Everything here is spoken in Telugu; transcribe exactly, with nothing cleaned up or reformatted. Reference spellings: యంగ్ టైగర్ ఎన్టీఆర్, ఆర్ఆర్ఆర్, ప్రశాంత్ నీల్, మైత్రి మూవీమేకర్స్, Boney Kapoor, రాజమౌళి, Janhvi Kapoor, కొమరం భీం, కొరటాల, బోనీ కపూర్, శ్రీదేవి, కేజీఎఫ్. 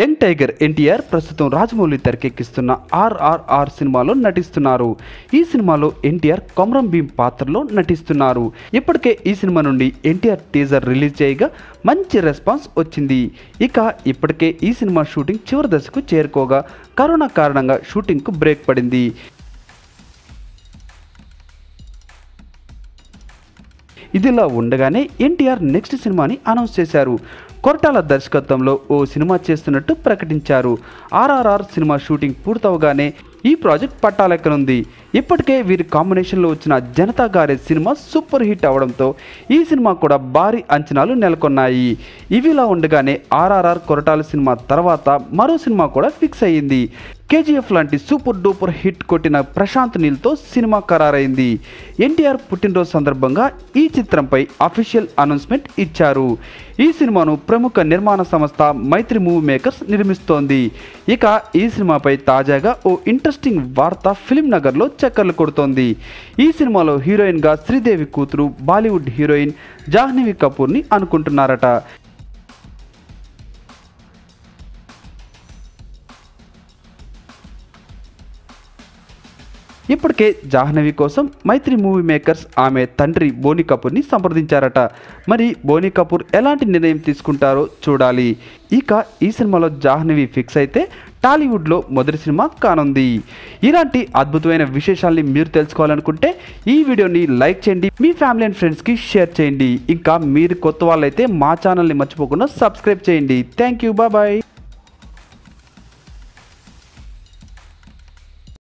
యంగ్ టైగర్ ఎన్టీఆర్ ప్రస్తుతం రాజమౌళి తెరకెక్కిస్తున్న ఆర్ఆర్ఆర్ సినిమాలో నటిస్తున్నారు. ఈ సినిమాలో ఎన్టీఆర్ కొమరం భీం పాత్రలో నటిస్తున్నారు. ఇప్పటికే ఈ సినిమా నుండి ఎన్టీఆర్ టీజర్ రిలీజ్ చేయగా మంచి రెస్పాన్స్ వచ్చింది. ఇక ఇప్పటికే ఈ సినిమా షూటింగ్ చివరి దశకు చేరుకోగా కరోనా కారణంగా షూటింగ్కు బ్రేక్ పడింది. ఇదిలా ఉండగానే ఎన్టీఆర్ నెక్స్ట్ సినిమాని అనౌన్స్ చేశారు. కొరటాల దర్శకత్వంలో ఓ సినిమా చేస్తున్నట్టు ప్రకటించారు. ఆర్ఆర్ఆర్ సినిమా షూటింగ్ పూర్తవగానే ఈ ప్రాజెక్ట్ పట్టాలెక్కనుంది. ఇప్పటికే వీరి కాంబినేషన్లో వచ్చిన Janatha Garage cinema super hit అవడంతో ఈ సినిమా కూడా భారీ అంచనాలు నెలకొన్నాయి. ఇవిలా ఉండగానే ఆర్ఆర్ఆర్ కొరటాల సినిమా తర్వాత మరో సినిమా కూడా ఫిక్స్ అయ్యింది. కేజీఎఫ్ లాంటి సూపర్ డూపర్ హిట్ కొట్టిన ప్రశాంత్ నీల్తో సినిమా ఖరారైంది. ఎన్టీఆర్ పుట్టినరోజు సందర్భంగా ఈ చిత్రంపై అఫీషియల్ అనౌన్స్మెంట్ ఇచ్చారు. ఈ సినిమాను ప్రముఖ నిర్మాణ సంస్థ మైత్రి మూవీమేకర్స్ నిర్మిస్తోంది. ఇక ఈ సినిమాపై తాజాగా ఓ ఇంట్రెస్టింగ్ వార్త ఫిల్మ్ నగర్లో చక్కర్లు కొడుతోంది. ఈ సినిమాలో హీరోయిన్గా శ్రీదేవి కూతురు బాలీవుడ్ హీరోయిన్ జాహ్నవి కపూర్ని అనుకుంటున్నారట. ఇప్పటికే జాహ్నవి కోసం మైత్రి మూవీ మేకర్స్ ఆమె తండ్రి బోనీ కపూర్ని సంప్రదించారట. మరి బోనీ కపూర్ ఎలాంటి నిర్ణయం తీసుకుంటారో చూడాలి. ఇక ఈ సినిమాలో జాహ్నవి ఫిక్స్ అయితే టాలీవుడ్లో మొదటి సినిమా కానుంది. ఇలాంటి అద్భుతమైన విశేషాలని మీరు తెలుసుకోవాలనుకుంటే ఈ వీడియోని లైక్ చేయండి, మీ ఫ్యామిలీ అండ్ ఫ్రెండ్స్కి షేర్ చేయండి. ఇంకా మీరు కొత్త వాళ్ళైతే మా ఛానల్ని మర్చిపోకుండా సబ్స్క్రైబ్ చేయండి. Thank you, bye.